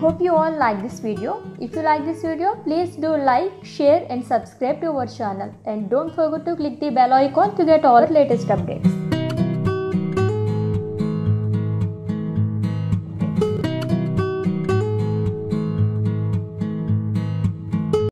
Hope you all like this video. If you like this video, please do like, share and subscribe to our channel. And don't forget to click the bell icon to get all the latest updates.